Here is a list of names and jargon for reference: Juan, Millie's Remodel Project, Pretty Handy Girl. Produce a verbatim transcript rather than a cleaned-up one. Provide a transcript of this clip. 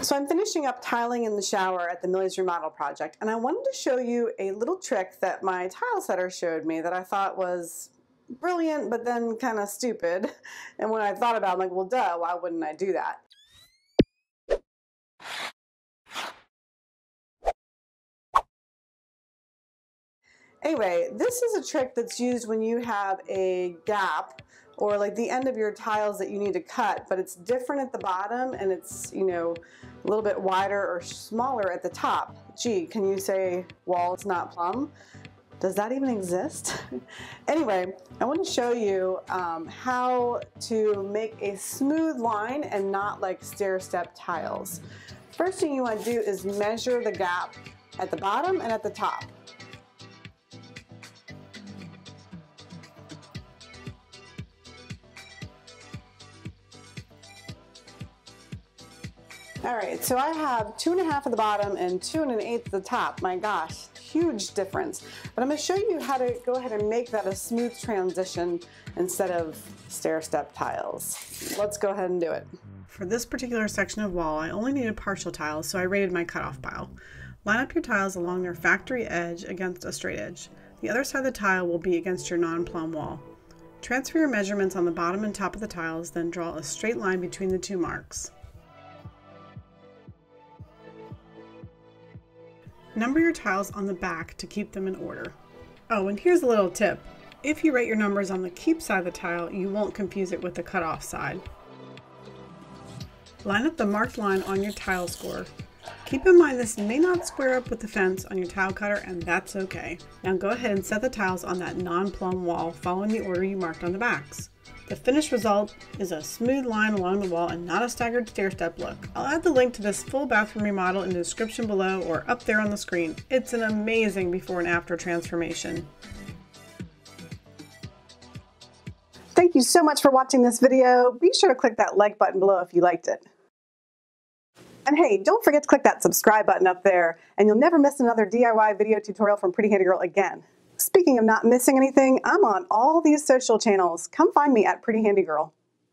So I'm finishing up tiling in the shower at the Millie's Remodel Project, and I wanted to show you a little trick that my tile setter showed me that I thought was brilliant, but then kind of stupid. And when I thought about it, I'm like, well, duh, why wouldn't I do that? Anyway, this is a trick that's used when you have a gap or like the end of your tiles that you need to cut, but it's different at the bottom and it's, you know, a little bit wider or smaller at the top. Gee, can you say wall is not plumb? Does that even exist? Anyway, I want to show you um, how to make a smooth line and not like stair-step tiles. First thing you want to do is measure the gap at the bottom and at the top. All right, so I have two and a half at the bottom and two and an eighth at the top. My gosh, huge difference. But I'm gonna show you how to go ahead and make that a smooth transition instead of stair-step tiles. Let's go ahead and do it. For this particular section of wall, I only needed partial tiles, so I rated my cutoff pile. Line up your tiles along their factory edge against a straight edge. The other side of the tile will be against your non-plumb wall. Transfer your measurements on the bottom and top of the tiles, then draw a straight line between the two marks. Number your tiles on the back to keep them in order. Oh, and here's a little tip. If you write your numbers on the keep side of the tile, you won't confuse it with the cutoff side. Line up the marked line on your tile score. Keep in mind this may not square up with the fence on your tile cutter, and that's okay. Now go ahead and set the tiles on that non-plumb wall following the order you marked on the backs. The finished result is a smooth line along the wall and not a staggered stair-step look. I'll add the link to this full bathroom remodel in the description below or up there on the screen. It's an amazing before and after transformation. Thank you so much for watching this video. Be sure to click that like button below if you liked it. And hey, don't forget to click that subscribe button up there, and you'll never miss another D I Y video tutorial from Pretty Handy Girl again. Speaking of not missing anything, I'm on all these social channels. Come find me at Pretty Handy Girl.